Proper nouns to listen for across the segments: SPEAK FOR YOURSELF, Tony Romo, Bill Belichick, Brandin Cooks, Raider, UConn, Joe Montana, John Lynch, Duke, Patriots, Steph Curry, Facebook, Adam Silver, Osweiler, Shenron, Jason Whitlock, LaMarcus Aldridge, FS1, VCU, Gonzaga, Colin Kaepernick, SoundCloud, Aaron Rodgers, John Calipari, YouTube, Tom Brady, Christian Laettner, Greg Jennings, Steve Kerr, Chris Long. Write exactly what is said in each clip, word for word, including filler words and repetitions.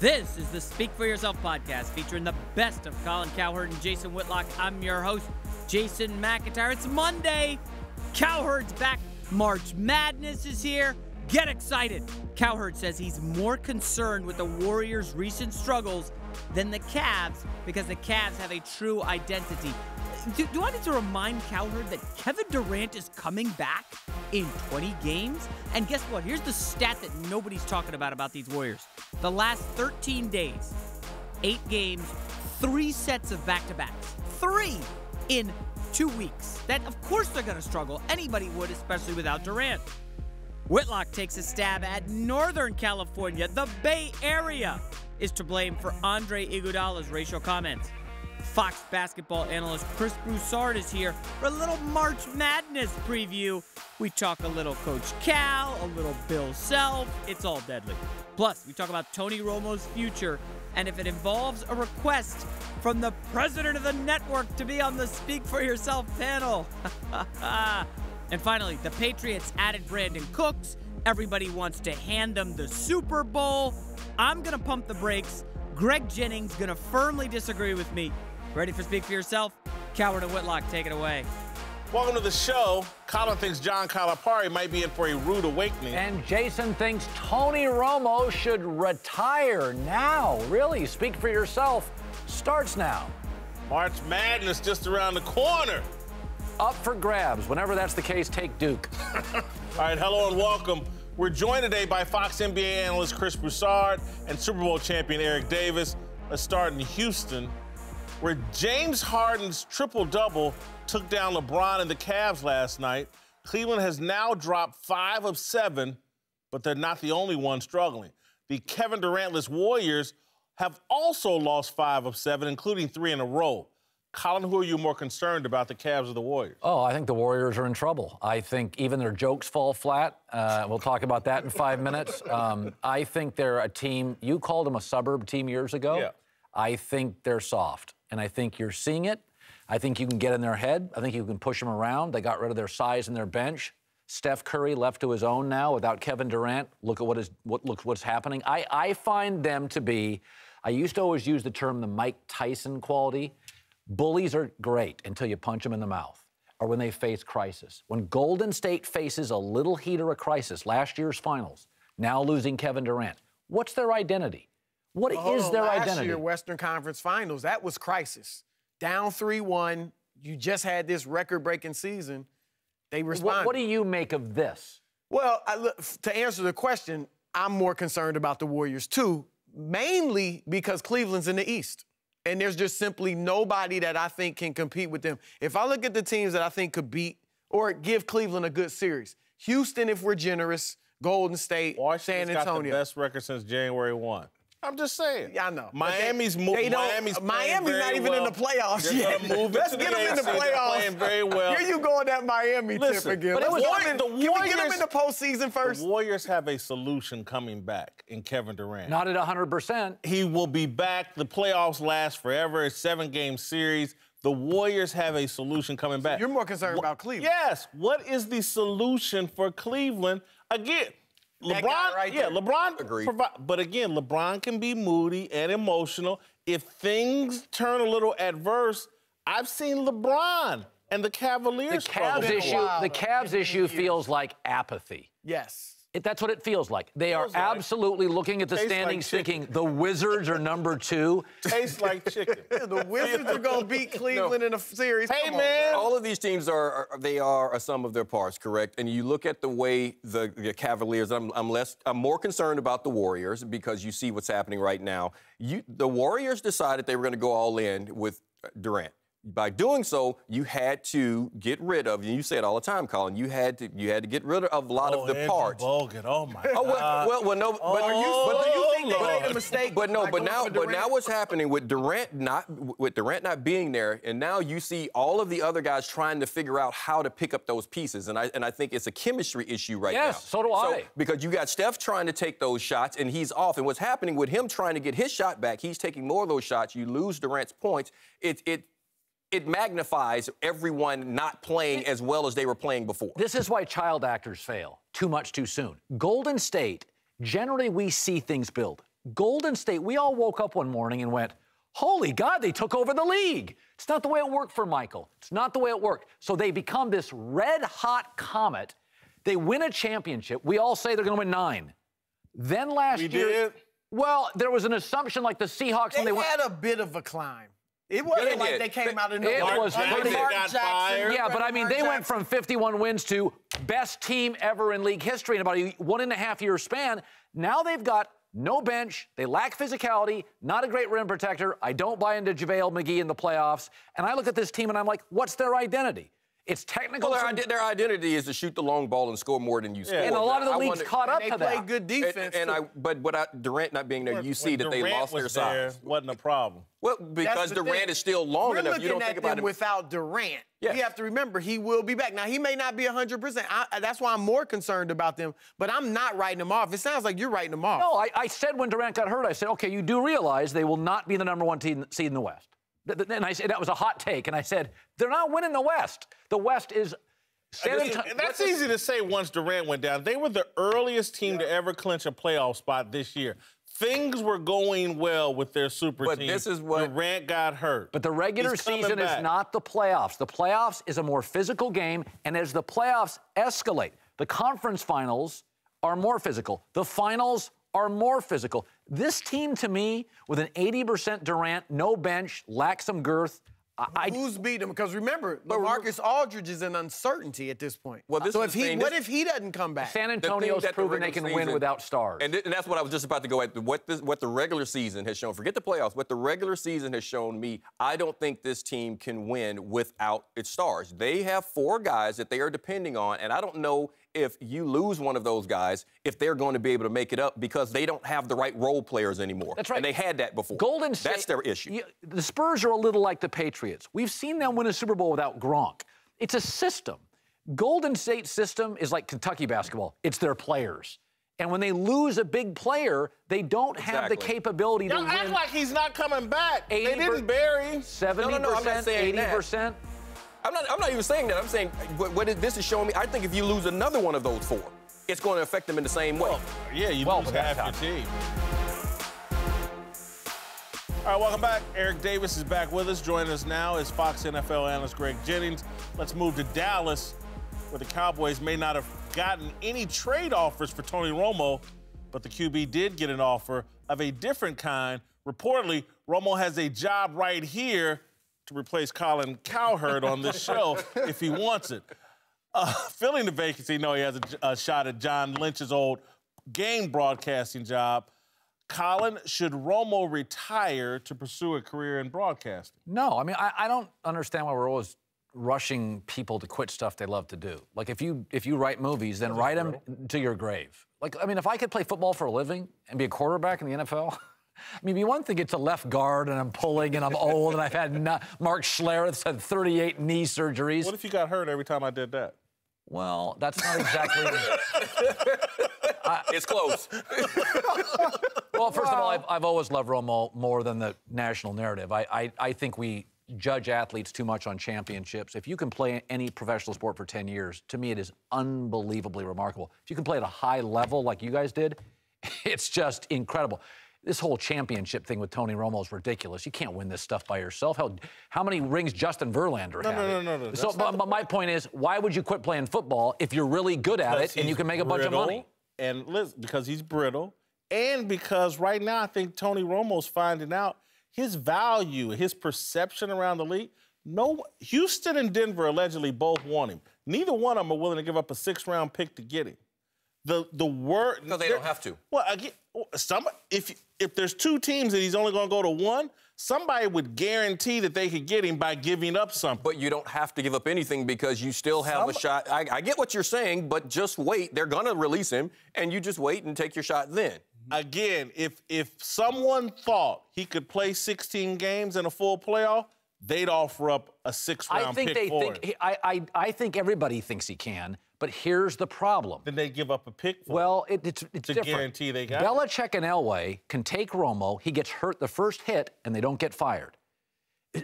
This is the Speak For Yourself podcast featuring the best of Colin Cowherd and Jason Whitlock. I'm your host, Jason McIntyre. It's Monday. Cowherd's back. March Madness is here. Get excited. Cowherd says he's more concerned with the Warriors' recent struggles than the Cavs because the Cavs have a true identity. Do, do I need to remind Cowherd that Kevin Durant is coming back in twenty games? And guess what? Here's the stat that nobody's talking about about these Warriors. The last thirteen days, eight games, three sets of back-to-backs. Three in two weeks. That, of course, they're going to struggle. Anybody would, especially without Durant. Whitlock takes a stab at Northern California. The Bay Area is to blame for Andre Iguodala's racial comments. Fox basketball analyst Chris Broussard is here for a little March Madness preview. We talk a little Coach Cal, a little Bill Self. It's all deadly. Plus, we talk about Tony Romo's future and if it involves a request from the president of the network to be on the Speak For Yourself panel. And finally, the Patriots added Brandin Cooks. Everybody wants to hand them the Super Bowl. I'm going to pump the brakes. Greg Jennings going to firmly disagree with me. Ready for Speak For Yourself? Cowherd and Whitlock, take it away. Welcome to the show. Colin thinks John Calipari might be in for a rude awakening. And Jason thinks Tony Romo should retire now. Really, Speak For Yourself starts now. March Madness just around the corner. Up for grabs. Whenever that's the case, take Duke. All right, hello and welcome. We're joined today by Fox N B A analyst Chris Broussard and Super Bowl champion Eric Davis. Let's start in Houston, where James Harden's triple-double took down LeBron and the Cavs last night. Cleveland has now dropped five of seven, but they're not the only ones struggling. The Kevin Durantless Warriors have also lost five of seven, including three in a row. Colin, who are you more concerned about, the Cavs or the Warriors? Oh, I think the Warriors are in trouble. I think even their jokes fall flat. Uh, we'll talk about that in five minutes. Um, I think they're a team, you called them a suburb team years ago. Yeah. I think they're soft, and I think you're seeing it. I think you can get in their head. I think you can push them around. They got rid of their size and their bench. Steph Curry left to his own now without Kevin Durant. Look at what is what look what's happening. I, I find them to be, I used to always use the term the Mike Tyson quality. Bullies are great until you punch them in the mouth or when they face crisis. When Golden State faces a little heat or a crisis, last year's finals, now losing Kevin Durant, what's their identity? What oh, is their last identity? Last year, Western Conference Finals, that was crisis. Down three one, you just had this record-breaking season. They responded. What, what do you make of this? Well, I look, to answer the question, I'm more concerned about the Warriors, too, mainly because Cleveland's in the East. And there's just simply nobody that I think can compete with them. If I look at the teams that I think could beat or give Cleveland a good series, Houston, if we're generous, Golden State, Washington, San Antonio. Got the best record since January first. I'm just saying. Yeah, I know. Miami's moving. Miami's, Miami's not even well. in the playoffs yet. Let's get them in the playoffs. Playing very well. Here you go with that Miami Listen, tip again. But it was Warriors, the Warriors, can we get them in the postseason first? The Warriors have a solution coming back in Kevin Durant. Not at one hundred percent. He will be back. The playoffs last forever. It's a seven-game series. The Warriors have a solution coming back. So you're more concerned what, about Cleveland. Yes. What is the solution for Cleveland? Again, LeBron, right yeah, LeBron, Agreed. but again, LeBron can be moody and emotional. If things turn a little adverse, I've seen LeBron and the Cavaliers. The Cavs issue, the Cavs issue feels like apathy. Yes. It, that's what it feels like. They feels are absolutely like, looking at the standings like thinking the Wizards are number two. Tastes like chicken. The Wizards are going to beat Cleveland no. in a series. Hey, Come man. On. All of these teams are, are, they are a sum of their parts, correct? And you look at the way the, the Cavaliers, I'm, I'm, less, I'm more concerned about the Warriors because you see what's happening right now. You, the Warriors decided they were going to go all in with Durant. By doing so, you had to get rid of, and you say it all the time, Colin, you had to you had to get rid of a lot oh, of the parts. Bogan. Oh, my God. Oh, well, well, well no, oh, but, are you, but do you think Lord. they made a mistake? But no, but now, but now what's happening with Durant not with Durant not being there, and now you see all of the other guys trying to figure out how to pick up those pieces, and I and I think it's a chemistry issue right yes, now. Yes, so do so, I. Because you got Steph trying to take those shots, and he's off, and what's happening with him trying to get his shot back, he's taking more of those shots, you lose Durant's points, it it. It magnifies everyone not playing as well as they were playing before. This is why child actors fail too much too soon. Golden State, generally we see things build. Golden State, we all woke up one morning and went, holy God, they took over the league. It's not the way it worked for Michael. It's not the way it worked. So they become this red-hot comet. They win a championship. We all say they're going to win nine. Then last we year... We did. Well, there was an assumption like the Seahawks... They, when they had went, a bit of a climb. It wasn't it like did. they came out in the... It Mark, was... Mark, they, Mark Jackson, fired. Yeah, but I mean, Mark they Jackson. went from fifty-one wins to best team ever in league history in about a one-and-a-half-year span. Now they've got... no bench. They lack physicality. Not a great rim protector. I don't buy into JaVale McGee in the playoffs. And I look at this team and I'm like, what's their identity? It's technical. Well, their, ide their identity is to shoot the long ball and score more than you yeah. score. And a lot of the I leagues wonder, caught up to that. They play good defense. And, and I, but without Durant not being there, when, you see that Durant they lost was their there, size. Wasn't a problem. Well, because Durant thing. is still long We're enough. You don't think about them him without Durant. Yeah. You have to remember he will be back. Now, he may not be one hundred percent. I, that's why I'm more concerned about them, but I'm not writing them off. It sounds like you're writing them off. No, I, I said when Durant got hurt, I said, okay, you do realize they will not be the number one team, seed in the West. And I said, that was a hot take, and I said, they're not winning the West. The West is... Just, that's easy to say once Durant went down. They were the earliest team yeah. to ever clinch a playoff spot this year. Things were going well with their super but team. But this is what... Durant got hurt. But the regular season back. is not the playoffs. The playoffs is a more physical game, and as the playoffs escalate, the conference finals are more physical. The finals are more physical. This team, to me, with an eighty percent Durant, no bench, lacks some girth... I, Who's beat him? Because remember, LaMarcus Aldridge is an uncertainty at this point. Well, this so if he, thing, what this, if he doesn't come back? San Antonio's the proven the they can season, win without stars. And, th and that's what I was just about to go at. What, this, what the regular season has shown, forget the playoffs, what the regular season has shown me, I don't think this team can win without its stars. They have four guys that they are depending on, and I don't know if you lose one of those guys, if they're going to be able to make it up because they don't have the right role players anymore. That's right. And they had that before. Golden State. That's their issue. You, the Spurs are a little like the Patriots. We've seen them win a Super Bowl without Gronk. It's a system. Golden State's system is like Kentucky basketball. It's their players. And when they lose a big player, they don't exactly. have the capability Y'all to win. Act like he's not coming back. They didn't bury. seventy percent, no, no, no, eighty percent. I'm not, I'm not even saying that. I'm saying what, what this is showing me, I think if you lose another one of those four, it's going to affect them in the same way. Well, yeah, you well, lose half your team. All right, welcome back. Eric Davis is back with us. Joining us now is Fox N F L analyst Greg Jennings. Let's move to Dallas, where the Cowboys may not have gotten any trade offers for Tony Romo, but the Q B did get an offer of a different kind. Reportedly, Romo has a job right here to replace Colin Cowherd on this show if he wants it. Uh, filling the vacancy, no, he has a, a shot at John Lynch's old game broadcasting job. Colin, should Romo retire to pursue a career in broadcasting? No, I mean, I, I don't understand why we're always rushing people to quit stuff they love to do. Like, if you, if you write movies, then That's write them to your grave. Like, I mean, if I could play football for a living and be a quarterback in the N F L... I mean, one thing, it's a left guard, and I'm pulling, and I'm old, and I've had not, Mark Schlereth had thirty-eight knee surgeries. What if you got hurt every time I did that? Well, that's not exactly... I, it's close. Well, first wow. of all, I've, I've always loved Romo more than the national narrative. I, I, I think we judge athletes too much on championships. If you can play any professional sport for ten years, to me it is unbelievably remarkable. If you can play at a high level like you guys did, it's just incredible. This whole championship thing with Tony Romo is ridiculous. You can't win this stuff by yourself. How, how many rings Justin Verlander no, had? No, no, no, no. So, but, but my point is, why would you quit playing football if you're really good at it and you can make a bunch of money? And listen, because he's brittle, and because right now I think Tony Romo's finding out his value, his perception around the league. No, Houston and Denver allegedly both want him. Neither one of them are willing to give up a six-round pick to get him. The the word no, they don't have to. Well, again, some if if there's two teams and he's only going to go to one, somebody would guarantee that they could get him by giving up something. But you don't have to give up anything because you still have some, a shot. I, I get what you're saying, but just wait. They're going to release him, and you just wait and take your shot then. Again, if if someone thought he could play sixteen games in a full playoff, they'd offer up a six-round pick they for think, him. I, I, I think everybody thinks he can. But here's the problem. Then they give up a pick for Well, it, it's, it's to different. To guarantee they got Belichick it. and Elway can take Romo. He gets hurt the first hit, and they don't get fired.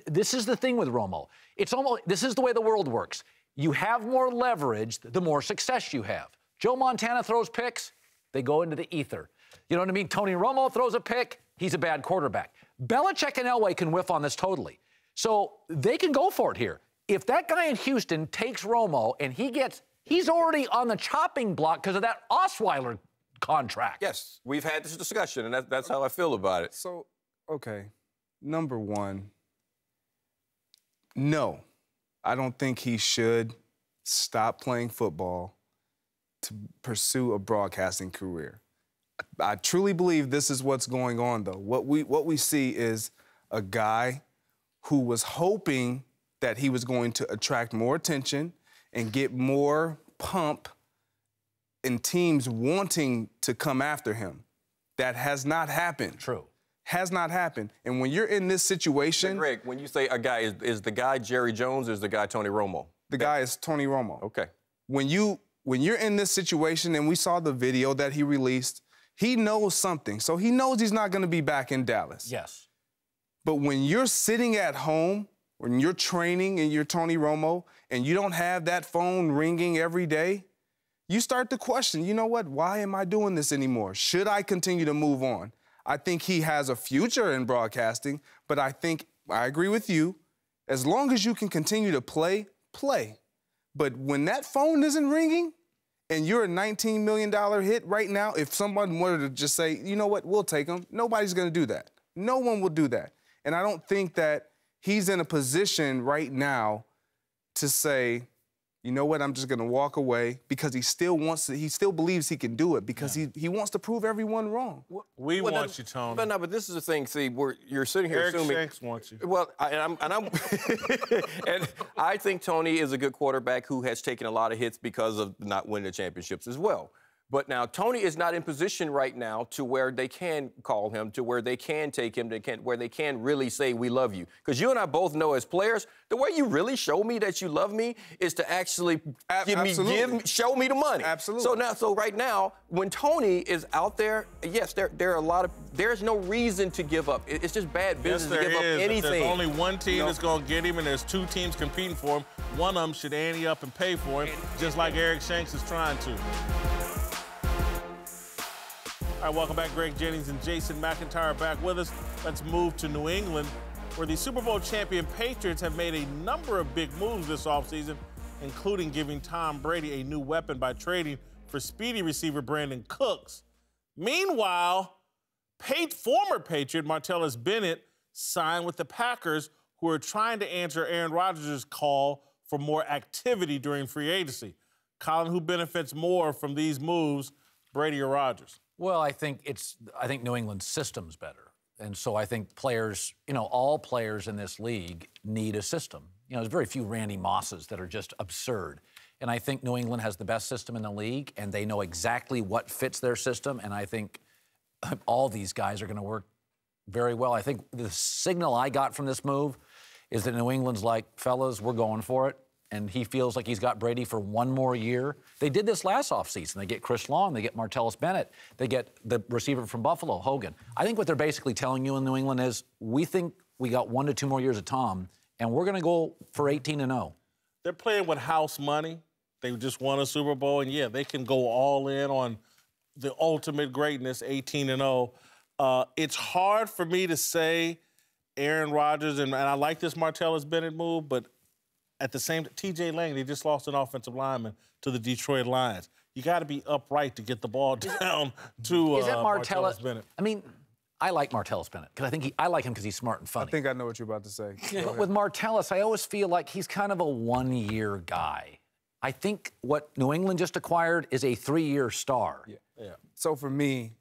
This is the thing with Romo. It's almost, this is the way the world works. You have more leverage, the more success you have. Joe Montana throws picks. They go into the ether. You know what I mean? Tony Romo throws a pick. He's a bad quarterback. Belichick and Elway can whiff on this totally. So they can go for it here. If that guy in Houston takes Romo and he gets, he's already on the chopping block because of that Osweiler contract. Yes, we've had this discussion, and that, that's how I feel about it. So, okay, number one, no, I don't think he should stop playing football to pursue a broadcasting career. I truly believe this is what's going on, though. What we, what we see is a guy who was hoping that he was going to attract more attention and get more pump and teams wanting to come after him. That has not happened. True. Has not happened. And when you're in this situation... Hey, Greg, when you say a guy, is, is the guy Jerry Jones or is the guy Tony Romo? The guy is Tony Romo. Okay. When, you, when you're in this situation, and we saw the video that he released, he knows something, so he knows he's not going to be back in Dallas. Yes. But when you're sitting at home, when you're training and you're Tony Romo, and you don't have that phone ringing every day, you start to question, you know what, why am I doing this anymore? Should I continue to move on? I think he has a future in broadcasting, but I think, I agree with you, as long as you can continue to play, play. But when that phone isn't ringing, and you're a nineteen million dollar hit right now, if someone wanted to just say, you know what, we'll take him, nobody's going to do that. No one will do that. And I don't think that he's in a position right now to say, you know what, I'm just going to walk away, because he still wants to, he still believes he can do it, because yeah. he, he wants to prove everyone wrong. We well, want that, you, Tony. But no, but this is the thing, see, we're, you're sitting here Eric assuming... Eric Shanks wants you. Well, I, and I'm... And, I'm and I think Tony is a good quarterback who has taken a lot of hits because of not winning the championships as well. But now, Tony is not in position right now to where they can call him, to where they can take him, to can, where they can really say, we love you. Because you and I both know as players, the way you really show me that you love me is to actually give me, give, show me the money. Absolutely. So now, so right now, when Tony is out there, yes, there, there are a lot of, there's no reason to give up. It's just bad business yes, to give is. up anything. There's only one team you know? that's going to get him, and there's two teams competing for him. One of them should ante up and pay for him, and, just and, like Eric Shanks is trying to. All right, welcome back. Greg Jennings and Jason McIntyre back with us. Let's move to New England, where the Super Bowl champion Patriots have made a number of big moves this offseason, including giving Tom Brady a new weapon by trading for speedy receiver Brandin Cooks. Meanwhile, former Patriot Martellus Bennett signed with the Packers, who are trying to answer Aaron Rodgers' call for more activity during free agency. Colin, who benefits more from these moves, Brady or Rodgers? Well, I think it's, I think New England's system's better. And so I think players, you know, all players in this league need a system. You know, there's very few Randy Mosses that are just absurd. And I think New England has the best system in the league, and they know exactly what fits their system. And I think all these guys are going to work very well. I think the signal I got from this move is that New England's like, fellas, we're going for it. And he feels like he's got Brady for one more year. They did this last offseason. They get Chris Long. They get Martellus Bennett. They get the receiver from Buffalo, Hogan. I think what they're basically telling you in New England is, we think we got one to two more years of Tom, and we're going to go for eighteen and oh. They're playing with house money. They just won a Super Bowl, and, yeah, they can go all in on the ultimate greatness, eighteen and oh. Uh, it's hard for me to say Aaron Rodgers, and, and I like this Martellus Bennett move, but at the same time, T J Lang, they just lost an offensive lineman to the Detroit Lions. You got to be upright to get the ball down to uh, is that Martellus Bennett. I mean, I like Martellus Bennett because I think he, I like him because he's smart and funny. I think I know what you're about to say. But with Martellus, I always feel like he's kind of a one-year guy. I think what New England just acquired is a three-year star. Yeah. yeah. So for me,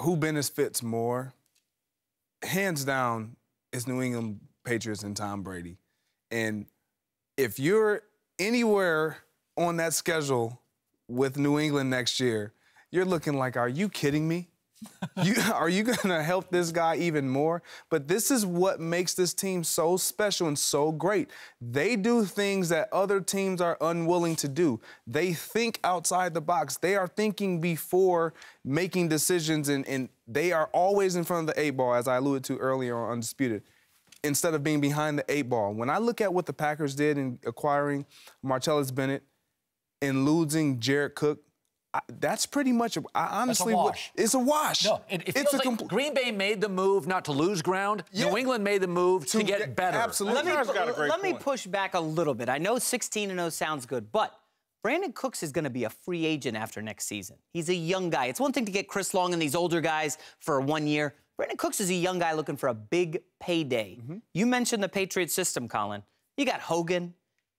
who benefits more? Hands down, is New England Patriots and Tom Brady. And if you're anywhere on that schedule with New England next year, you're looking like, are you kidding me? you, are you going to help this guy even more? But this is what makes this team so special and so great. They do things that other teams are unwilling to do. They think outside the box. They are thinking before making decisions, and, and they are always in front of the eight ball, as I alluded to earlier on Undisputed, instead of being behind the eight ball. When I look at what the Packers did in acquiring Martellus Bennett and losing Jared Cook, I, that's pretty much. A, I honestly, that's a wash. Would, it's a wash. No, it, it it's feels a like Green Bay made the move not to lose ground. Yeah. New England made the move to, to get, get better. Absolutely. Let me, got a great let me push back a little bit. I know sixteen and oh sounds good, but Brandin Cooks is going to be a free agent after next season. He's a young guy. It's one thing to get Chris Long and these older guys for one year. Brandin Cooks is a young guy looking for a big payday. Mm-hmm. You mentioned the Patriots system, Colin. You got Hogan,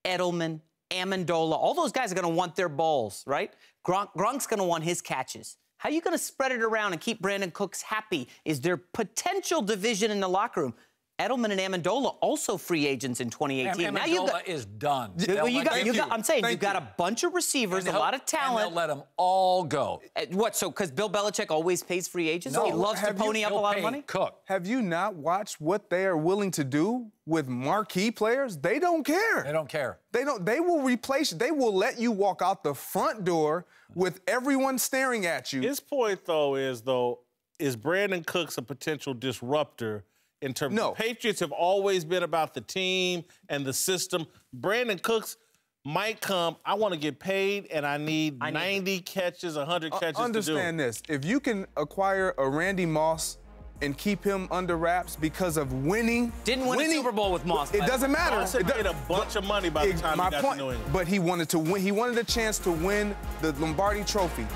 Edelman, Amendola. All those guys are going to want their balls, right? Gronk, Gronk's going to want his catches. How are you going to spread it around and keep Brandin Cooks happy? Is there potential division in the locker room? Edelman and Amendola also free agents in twenty eighteen. Am now you got, is done. Well, you got, you got, I'm saying you got a bunch of receivers, a lot of talent. And they'll let them all go. At what? So because Bill Belichick always pays free agents, no, he loves to pony you, up a lot of money. Cook. Have you not watched what they are willing to do with marquee players? They don't care. They don't care. They don't. They will replace. They will let you walk out the front door with everyone staring at you. His point though is though is Brandin Cooks a potential disruptor? In terms no. of Patriots have always been about the team and the system. Brandin Cooks might come, I want to get paid, and I need I ninety need catches, one hundred uh, catches to do. Understand this. If you can acquire a Randy Moss and keep him under wraps because of winning. Didn't win winning, a Super Bowl with Moss. It doesn't matter. Moss had made a bunch of money by the time he got point, to New England. But he wanted to win. He wanted a chance to win the Lombardi Trophy.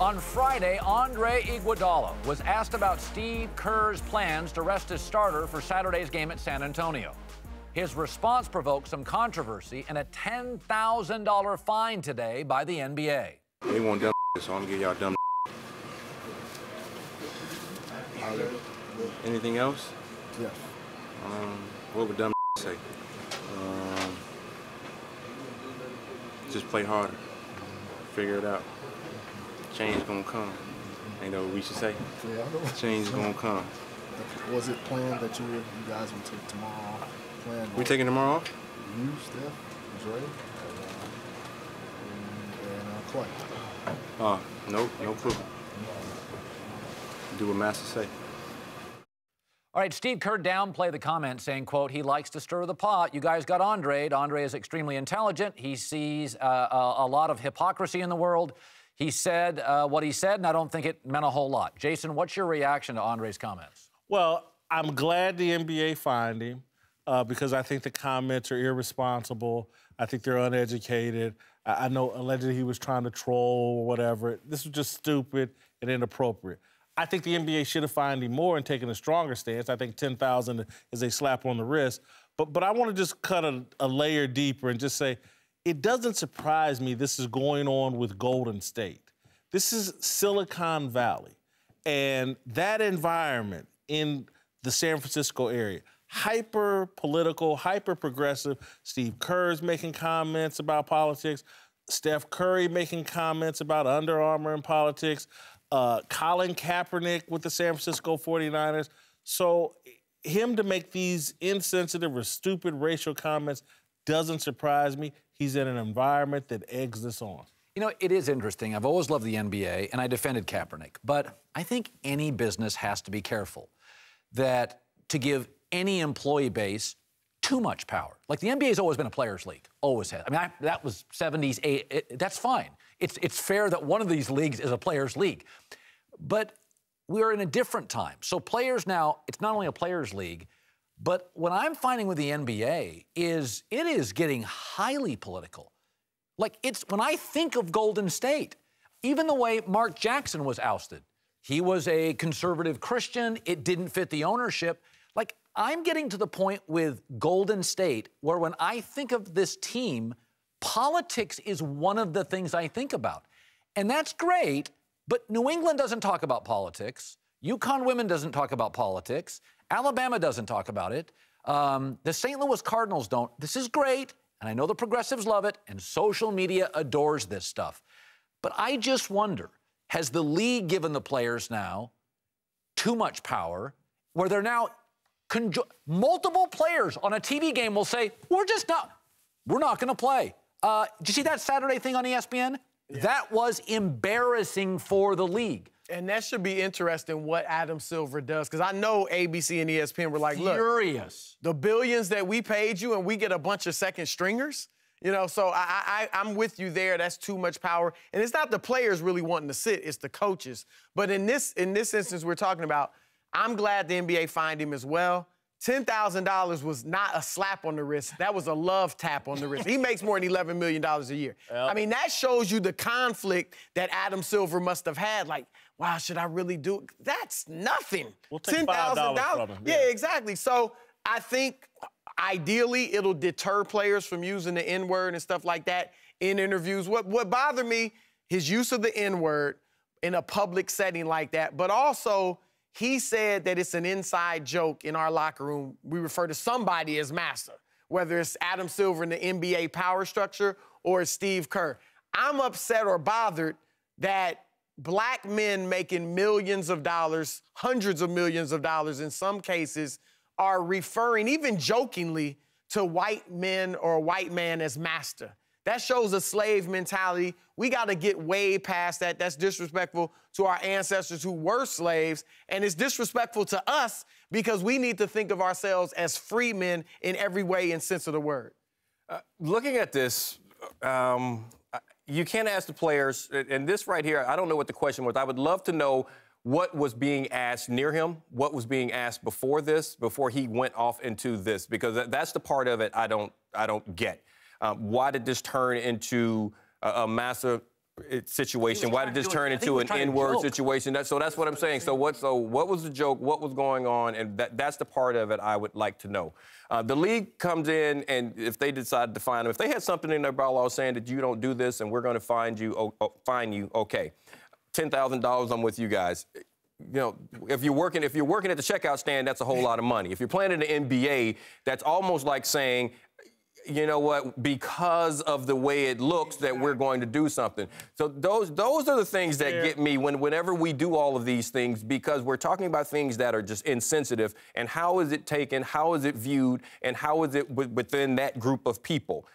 On Friday, Andre Iguodala was asked about Steve Kerr's plans to rest his starter for Saturday's game at San Antonio. His response provoked some controversy and a ten thousand dollar fine today by the N B A. They want dumb shit, so I'm gonna give y'all dumb shit. Anything else? Yes. Um, what would dumb shit say? Um, just play harder. Figure it out. Change gonna come. Ain't that what we should say? Yeah, I know. Change gonna come. Was it planned that you, you guys would take tomorrow off? Planned we taking tomorrow off? You, Steph, Dre, and, and uh, Clay. Oh, uh, nope, no clue. Do what Master say. All right, Steve Kerr downplayed the comment, saying, quote, he likes to stir the pot. You guys got Andre. Andre is extremely intelligent. He sees uh, a, a lot of hypocrisy in the world. He said uh, what he said, and I don't think it meant a whole lot. Jason, what's your reaction to Andre's comments? Well, I'm glad the N B A fined him uh, because I think the comments are irresponsible. I think they're uneducated. I, I know allegedly he was trying to troll or whatever. This was just stupid and inappropriate. I think the N B A should have fined him more and taken a stronger stance. I think ten thousand dollars is a slap on the wrist. But, but I want to just cut a, a layer deeper and just say, it doesn't surprise me this is going on with Golden State. This is Silicon Valley. And that environment in the San Francisco area, hyper-political, hyper-progressive. Steve Kerr's making comments about politics. Steph Curry making comments about Under Armour and politics. Uh, Colin Kaepernick with the San Francisco forty-niners. So him to make these insensitive or stupid racial comments doesn't surprise me. He's in an environment that eggs this on. You know, it is interesting. I've always loved the N B A, and I defended Kaepernick. But I think any business has to be careful that to give any employee base too much power. Like, the N B A's always been a players' league. Always has. I mean, I, that was seventies, eighties. It, that's fine. It's, it's fair that one of these leagues is a players' league. But we are in a different time. So players now, it's not only a players' league, but what I'm finding with the N B A is it is getting highly political. Like, it's when I think of Golden State, even the way Mark Jackson was ousted, he was a conservative Christian. It didn't fit the ownership. Like, I'm getting to the point with Golden State where when I think of this team, politics is one of the things I think about. And that's great, but New England doesn't talk about politics. UConn women doesn't talk about politics. Alabama doesn't talk about it. Um, the Saint Louis Cardinals don't. This is great, and I know the progressives love it, and social media adores this stuff. But I just wonder, has the league given the players now too much power, where they're now, multiple players on a T V game will say, we're just not, we're not going to play. Uh, did you see that Saturday thing on E S P N? Yeah. That was embarrassing for the league. And that should be interesting what Adam Silver does, because I know A B C and E S P N were like, look, furious. The billions that we paid you and we get a bunch of second stringers? You know, so I, I, I'm with you there. That's too much power. And it's not the players really wanting to sit. It's the coaches. But in this, in this instance we're talking about, I'm glad the N B A fined him as well. ten thousand dollars was not a slap on the wrist. That was a love tap on the wrist. He makes more than eleven million dollars a year. Yep. I mean, that shows you the conflict that Adam Silver must have had. Like, wow, should I really do it? That's nothing. We'll take five dollars from him. Yeah, exactly. So I think ideally it'll deter players from using the N-word and stuff like that in interviews. What, what bothered me, his use of the N-word in a public setting like that, but also... he said that it's an inside joke in our locker room. We refer to somebody as master, whether it's Adam Silver in the N B A power structure or Steve Kerr. I'm upset or bothered that black men making millions of dollars, hundreds of millions of dollars in some cases, are referring, even jokingly, to white men or a white man as master. That shows a slave mentality. We got to get way past that. That's disrespectful to our ancestors who were slaves, and it's disrespectful to us because we need to think of ourselves as free men in every way and sense of the word. Uh, looking at this, um, you can't ask the players, and this right here, I don't know what the question was. I would love to know what was being asked near him, what was being asked before this, before he went off into this, because that's the part of it I don't, I don't get. Um, why did this turn into a, a massive situation? Why did this turn it, into an N-word situation? That, so that's what I'm saying. So what, so what was the joke? What was going on? And that, that's the part of it I would like to know. Uh, the league comes in, and if they decide to fine them, if they had something in their bylaw saying that you don't do this and we're going to find you, oh, oh, fine you, okay. ten thousand dollars, I'm with you guys. You know, if you're working, if you're working at the checkout stand, that's a whole lot of money. If you're playing in the N B A, that's almost like saying, you know what, because of the way it looks that we're going to do something. So those those are the things that yeah. get me when whenever we do all of these things, because we're talking about things that are just insensitive, and how is it taken, how is it viewed, and how is it within that group of people.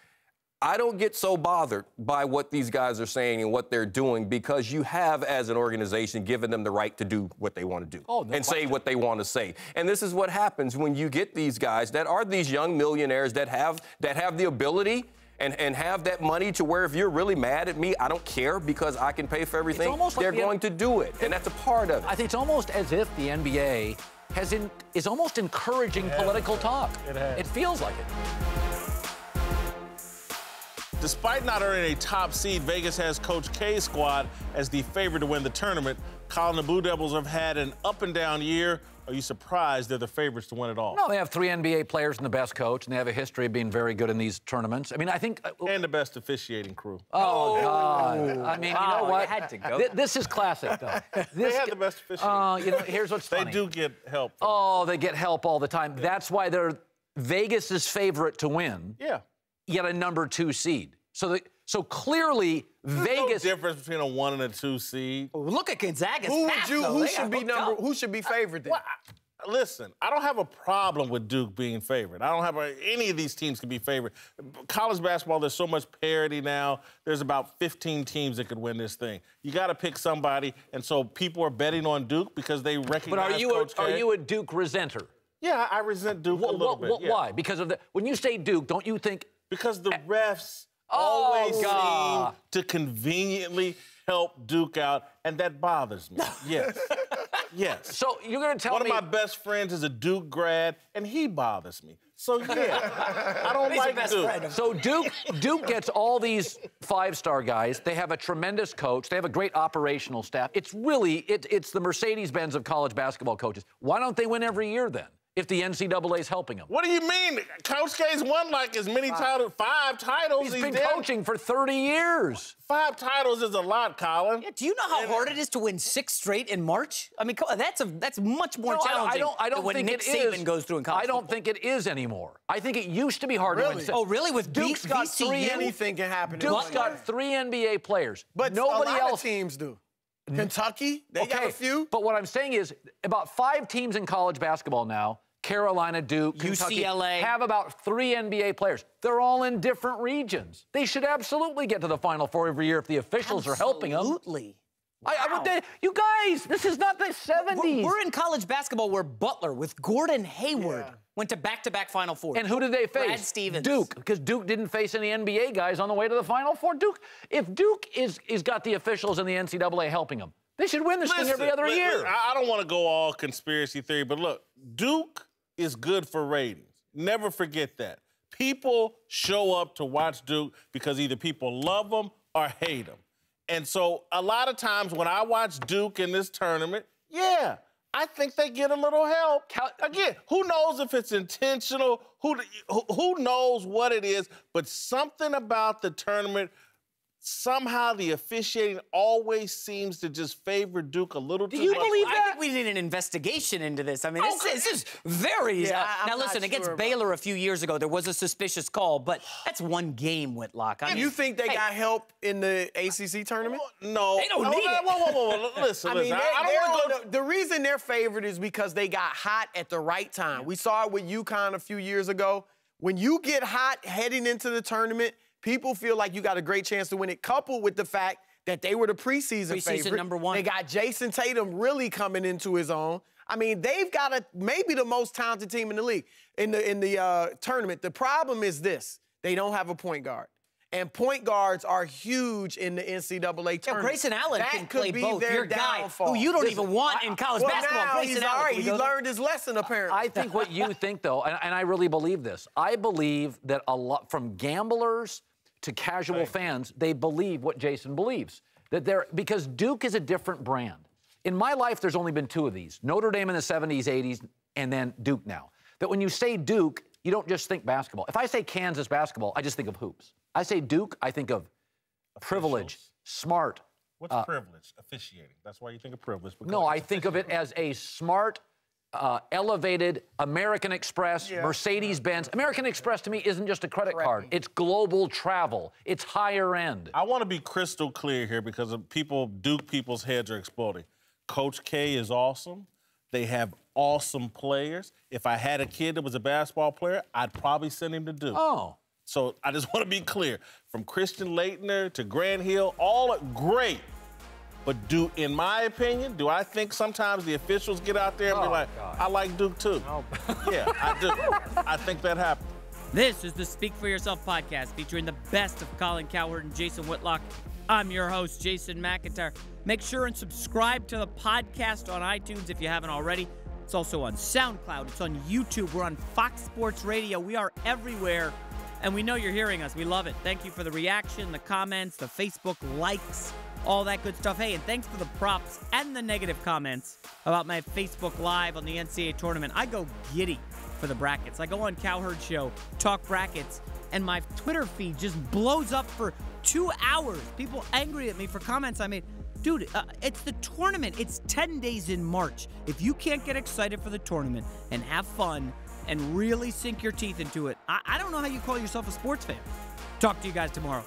I don't get so bothered by what these guys are saying and what they're doing, because you have, as an organization, given them the right to do what they want to do oh, no and question. say what they want to say. And this is what happens when you get these guys that are these young millionaires that have that have the ability and, and have that money to where if you're really mad at me, I don't care because I can pay for everything. Like they're the going to do it, and that's a part of it. I think it's almost as if the N B A has in, is almost encouraging political talk. It, it feels like it. Despite not earning a top seed, Vegas has Coach K's squad as the favorite to win the tournament. Colin, the Blue Devils have had an up-and-down year. Are you surprised they're the favorites to win it all? No, they have three N B A players and the best coach, and they have a history of being very good in these tournaments. I mean, I think... Uh, and the best officiating crew. Oh, oh God. I mean, wow, you know what? It had to go. Th this is classic, though. This they have the best officiating uh, you know, here's what's funny. They do get help. Oh, them. they get help all the time. Yeah. That's why they're Vegas's favorite to win. Yeah. Yet a number two seed. So, the, so clearly, There's Vegas. No difference between a one and a two seed. Oh, look at Gonzaga. Who would you? Who should be number? Up. Who should be favored? Then? Uh, well, I, listen, I don't have a problem with Duke being favored. I don't have a, any of these teams can be favored. College basketball, there's so much parity now. There's about fifteen teams that could win this thing. You got to pick somebody, and so people are betting on Duke because they recognize. But are you Coach a, are you a Duke resenter? Yeah, I resent Duke what, a little what, bit. What, yeah. Why? Because of the when you say Duke, don't you think? Because the refs oh, always God. seem to conveniently help Duke out, and that bothers me. Yes. Yes. So you're going to tell One me... One of my best friends is a Duke grad, and he bothers me. So, yeah, I don't He's like best Duke. Friend. So Duke, Duke gets all these five-star guys. They have a tremendous coach. They have a great operational staff. It's really, it, it's the Mercedes-Benz of college basketball coaches. Why don't they win every year, then? If the N C double A is helping him. What do you mean? Coach K's won like as many titles, five titles. He's he been did. coaching for thirty years. Five titles is a lot, Colin. Yeah, do you know how and hard it is to win six straight in March? I mean, that's a that's much more no, challenging. I don't. I don't, I don't think Nick it Saban is. goes through in college. I don't football. think it is anymore. I think it used to be hard really? to win. Oh, really? With Duke's B got VCU? three, anything can happen. Duke's got three N B A players, but nobody a lot else of teams do. Kentucky, they okay. got a few. But what I'm saying is, about five teams in college basketball now. Carolina, Duke, Kentucky, U C L A have about three N B A players. They're all in different regions. They should absolutely get to the Final Four every year if the officials absolutely. are helping them. Absolutely. Wow. I, I would think, you guys, this is not the seventies. We're, we're in college basketball where Butler with Gordon Hayward yeah. went to back-to-back Final Four. And who did they face? Brad Stevens. Duke, because Duke didn't face any N B A guys on the way to the Final Four. Duke, if Duke is, is got the officials and the N C double A helping them, they should win this listen, thing every other listen, year. I don't want to go all conspiracy theory, but look, Duke is good for ratings. Never forget that. People show up to watch Duke because either people love them or hate them. And so a lot of times when I watch Duke in this tournament, yeah, I think they get a little help. Again, who knows if it's intentional? Who who knows what it is? But something about the tournament, somehow the officiating always seems to just favor Duke a little too much. Do you believe that? I think we need an investigation into this. I mean, this, okay. this is very... Yeah, uh, now, listen, sure against about. Baylor a few years ago, there was a suspicious call, but that's one game, Whitlock. I mean, you think they hey. got help in the A C C tournament? No. They don't no, need no, it. Whoa, whoa, whoa, whoa. Listen, I mean, listen, I don't want to go... The reason they're favored is because they got hot at the right time. We saw it with UConn a few years ago. When you get hot heading into the tournament, people feel like you got a great chance to win it, coupled with the fact that they were the preseason, preseason favorite. Preseason number one. They got Jason Tatum really coming into his own. I mean, they've got a, maybe the most talented team in the league, in the, in the uh, tournament. The problem is this. They don't have a point guard. And point guards are huge in the N C double A tournament. Yeah, Grayson Allen that can play both. Your downfall. Guy who you don't Listen, even want I, in college well, basketball. Now Grayson he's Allen. All right. He learned his lesson, apparently. I think what you think, though, and, and I really believe this, I believe that a lot from gamblers to casual fans, they believe what Jason believes. That they're, because Duke is a different brand. In my life, there's only been two of these. Notre Dame in the seventies, eighties, and then Duke now. That when you say Duke, you don't just think basketball. If I say Kansas basketball, I just think of hoops. I say Duke, I think of officials. Privilege, smart. What's uh, privilege? Officiating. That's why you think of privilege. No, I think of it as a smart, Uh, elevated American Express, yeah. Mercedes-Benz. American Express to me isn't just a credit Correct. card. It's global travel. It's higher end. I want to be crystal clear here because people, Duke people's heads are exploding. Coach K is awesome. They have awesome players. If I had a kid that was a basketball player, I'd probably send him to Duke. Oh. So I just want to be clear. From Christian Laettner to Grant Hill, all great. But do, in my opinion, do I think sometimes the officials get out there and oh, be like, God. I like Duke too. Oh. Yeah, I do. I think that happened. This is the Speak For Yourself podcast featuring the best of Colin Cowherd and Jason Whitlock. I'm your host, Jason McIntyre. Make sure and subscribe to the podcast on iTunes if you haven't already. It's also on SoundCloud. It's on YouTube. We're on Fox Sports Radio. We are everywhere. And we know you're hearing us. We love it. Thank you for the reaction, the comments, the Facebook likes, all that good stuff. Hey, and thanks for the props and the negative comments about my Facebook Live on the N C double A tournament. I go giddy for the brackets. I go on Cowherd Show, talk brackets, and my Twitter feed just blows up for two hours. People angry at me for comments I made. Dude, uh, it's the tournament. It's ten days in March. If you can't get excited for the tournament and have fun and really sink your teeth into it, I, I don't know how you call yourself a sports fan. Talk to you guys tomorrow.